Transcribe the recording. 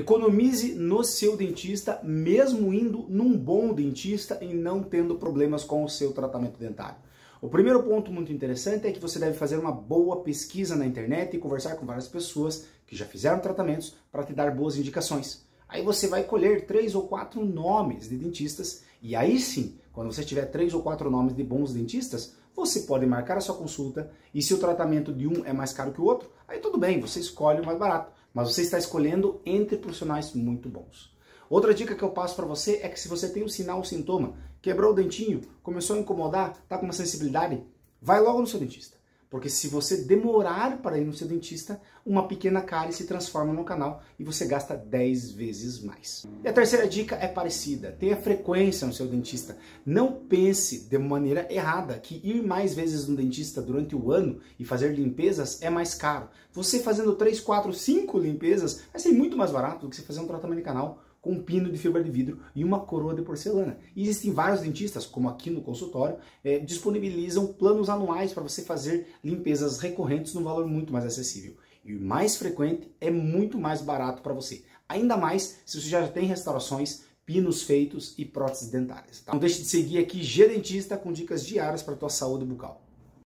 Economize no seu dentista, mesmo indo num bom dentista e não tendo problemas com o seu tratamento dentário. O primeiro ponto muito interessante é que você deve fazer uma boa pesquisa na internet e conversar com várias pessoas que já fizeram tratamentos para te dar boas indicações. Aí você vai colher 3 ou 4 nomes de dentistas e aí sim, quando você tiver 3 ou 4 nomes de bons dentistas, você pode marcar a sua consulta e se o tratamento de um é mais caro que o outro, aí tudo bem, você escolhe o mais barato, mas você está escolhendo entre profissionais muito bons. Outra dica que eu passo para você é que se você tem um sinal ou sintoma, quebrou o dentinho, começou a incomodar, está com uma sensibilidade, vai logo no seu dentista. Porque se você demorar para ir no seu dentista, uma pequena cárie se transforma num canal e você gasta 10 vezes mais. E a terceira dica é parecida, tenha frequência no seu dentista. Não pense de maneira errada que ir mais vezes no dentista durante o ano e fazer limpezas é mais caro. Você fazendo 3, 4, 5 limpezas vai ser muito mais barato do que você fazer um tratamento de canal com um pino de fibra de vidro e uma coroa de porcelana. E existem vários dentistas, como aqui no consultório, disponibilizam planos anuais para você fazer limpezas recorrentes num valor muito mais acessível. E o mais frequente é muito mais barato para você. Ainda mais se você já tem restaurações, pinos feitos e próteses dentárias. Tá? Não deixe de seguir aqui G Dentista com dicas diárias para a tua saúde bucal.